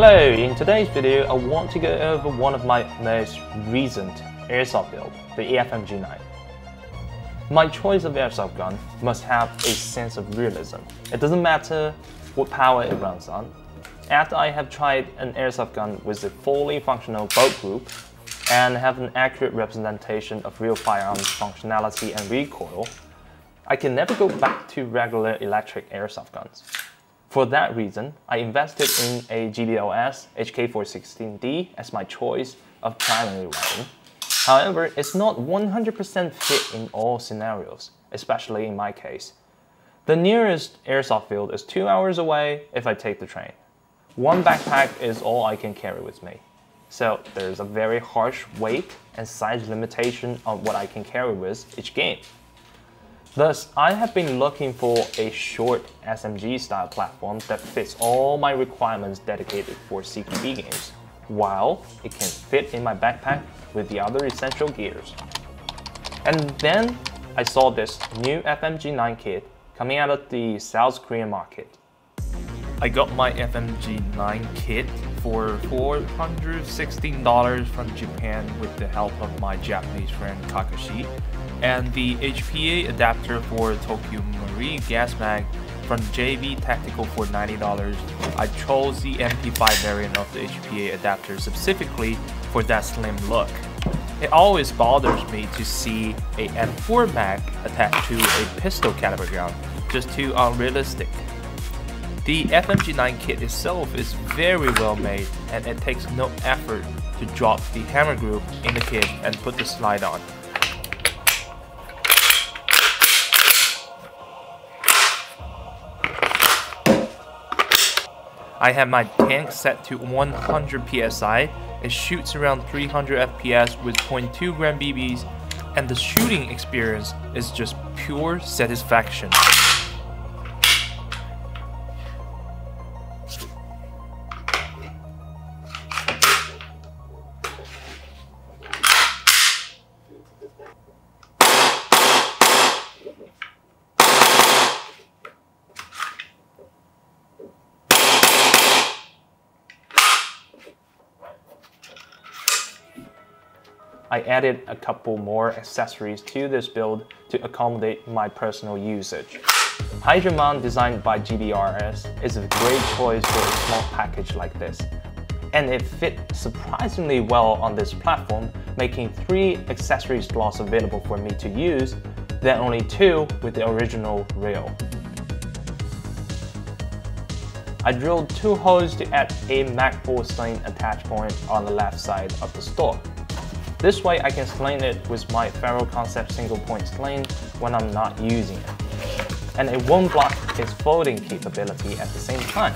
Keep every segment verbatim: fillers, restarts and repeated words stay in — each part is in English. Hello, in today's video I want to go over one of my most recent airsoft build, the F M G nine. My choice of airsoft gun must have a sense of realism. It doesn't matter what power it runs on. After I have tried an airsoft gun with a fully functional bolt group and have an accurate representation of real firearms functionality and recoil, I can never go back to regular electric airsoft guns. For that reason, I invested in a G B L S H K four sixteen D as my choice of primary weapon. However, it's not one hundred percent fit in all scenarios, especially in my case. The nearest airsoft field is two hours away if I take the train. One backpack is all I can carry with me. So there's a very harsh weight and size limitation on what I can carry with each game. Thus, I have been looking for a short S M G-style platform that fits all my requirements dedicated for C Q B games, while it can fit in my backpack with the other essential gears. And then I saw this new F M G nine kit coming out of the South Korean market. I got my F M G nine kit for four hundred sixteen dollars from Japan with the help of my Japanese friend Kakashi, and the H P A adapter for Tokyo Marui gas mag from J V Tactical for ninety dollars. I chose the M P five variant of the H P A adapter specifically for that slim look. It always bothers me to see a M four mag attached to a pistol caliber gun, just too unrealistic. The F M G nine kit itself is very well made, and it takes no effort to drop the hammer group in the kit and put the slide on. I have my tank set to one hundred P S I, it shoots around three hundred F P S with zero point two gram B Bs, and the shooting experience is just pure satisfaction. I added a couple more accessories to this build to accommodate my personal usage. Hydramound, designed by G B R S, is a great choice for a small package like this, and it fit surprisingly well on this platform, making three accessory slots available for me to use, then only two with the original rail. I drilled two holes to add a Magpul sling attach point on the left side of the stock. This way I can sling it with my Ferro Concept single point sling when I'm not using it. And it won't block its folding capability at the same time.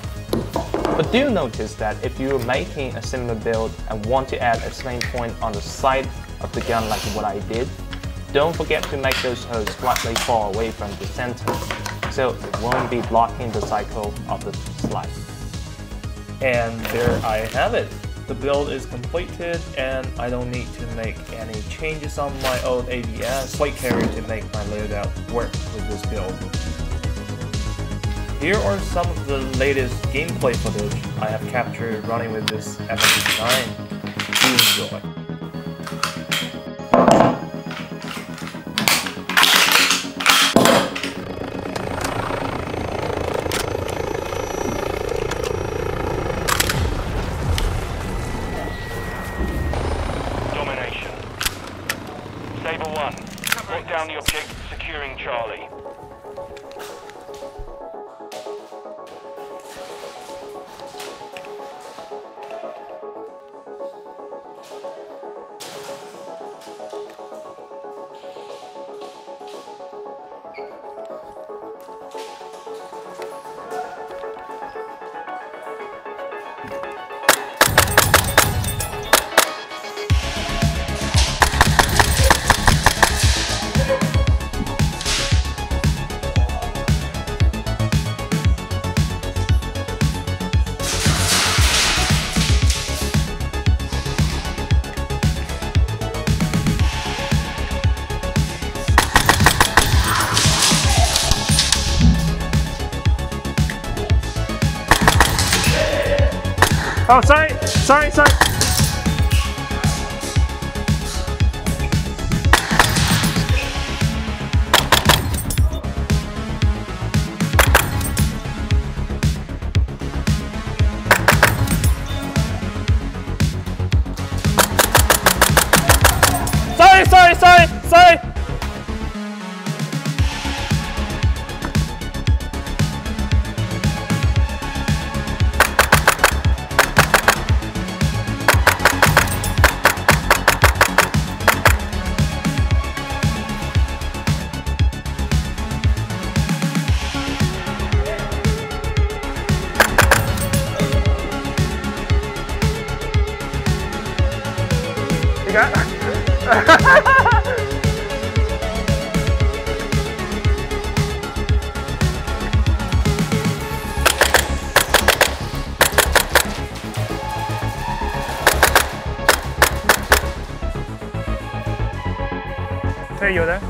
But do notice that if you're making a similar build and want to add a sling point on the side of the gun like what I did, don't forget to make those holes slightly far away from the center, so it won't be blocking the cycle of the slide. And there I have it. The build is completed, and I don't need to make any changes on my old A B S plate carrier to make my loadout work with this build. Here are some of the latest gameplay footage I have captured running with this F M G nine. Do enjoy. Down the object, securing Charlie. Oh, sorry, sorry, sorry. Sorry, sorry, sorry, sorry. Hey, you're there.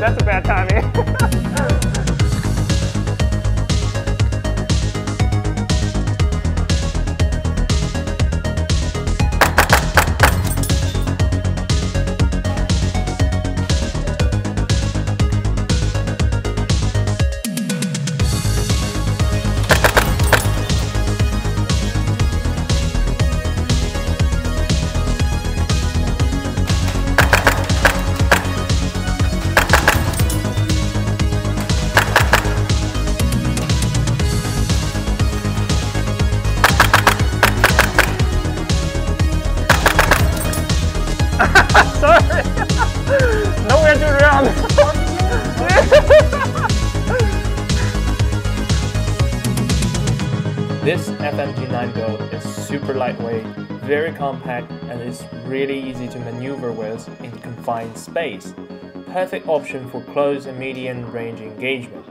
That's a bad timing. This F M G nine build is super lightweight, very compact, and it's really easy to maneuver with in confined space. Perfect option for close and medium range engagement.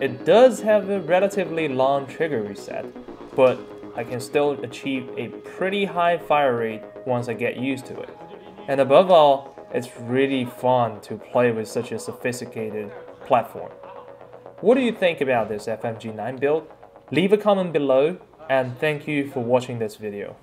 It does have a relatively long trigger reset, but I can still achieve a pretty high fire rate once I get used to it. And above all, it's really fun to play with such a sophisticated platform. What do you think about this F M G nine build? Leave a comment below, and thank you for watching this video.